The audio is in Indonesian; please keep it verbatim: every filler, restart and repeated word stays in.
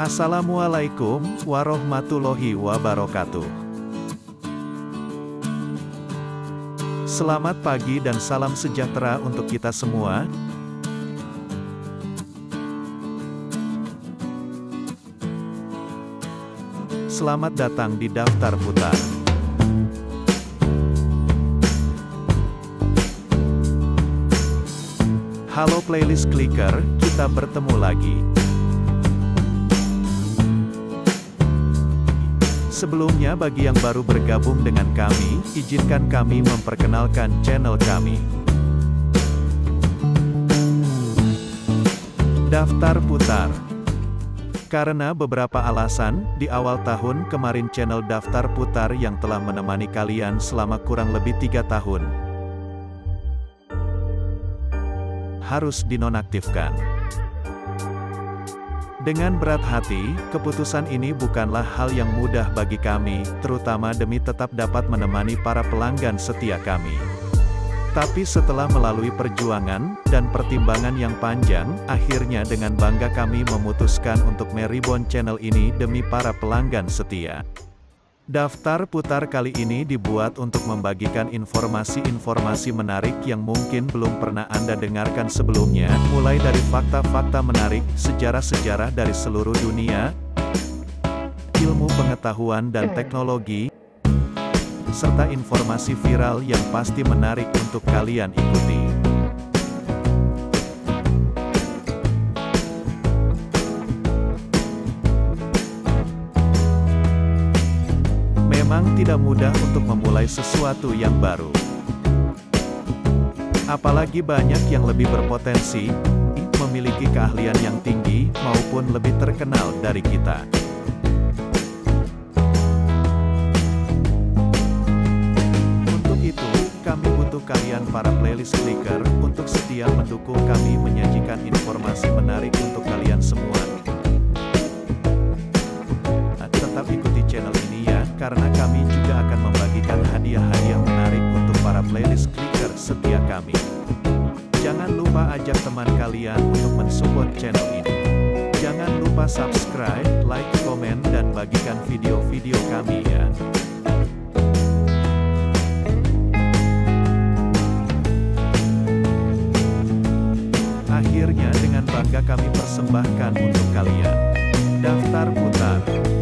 Assalamualaikum warahmatullahi wabarakatuh. Selamat pagi dan salam sejahtera untuk kita semua. Selamat datang di Daftar Putar. Halo playlist clicker, kita bertemu lagi. Sebelumnya, bagi yang baru bergabung dengan kami, izinkan kami memperkenalkan channel kami. Daftar Putar. Karena beberapa alasan, di awal tahun kemarin channel Daftar Putar yang telah menemani kalian selama kurang lebih tiga tahun, harus dinonaktifkan. Dengan berat hati, keputusan ini bukanlah hal yang mudah bagi kami, terutama demi tetap dapat menemani para pelanggan setia kami. Tapi setelah melalui perjuangan dan pertimbangan yang panjang, akhirnya dengan bangga kami memutuskan untuk mereborn channel ini demi para pelanggan setia. Daftar Putar kali ini dibuat untuk membagikan informasi-informasi menarik yang mungkin belum pernah Anda dengarkan sebelumnya, mulai dari fakta-fakta menarik, sejarah-sejarah dari seluruh dunia, ilmu pengetahuan dan teknologi, serta informasi viral yang pasti menarik untuk kalian ikuti. Memang tidak mudah untuk memulai sesuatu yang baru. Apalagi banyak yang lebih berpotensi, memiliki keahlian yang tinggi, maupun lebih terkenal dari kita. Untuk itu, kami butuh kalian para playlist clicker untuk setia mendukung kami menyajikan informasi menarik untuk kalian semua. Karena kami juga akan membagikan hadiah-hadiah menarik untuk para playlist clicker setia kami. Jangan lupa ajak teman kalian untuk mensupport channel ini. Jangan lupa subscribe, like, komen, dan bagikan video-video kami ya. Akhirnya dengan bangga kami persembahkan untuk kalian. Daftar Putar.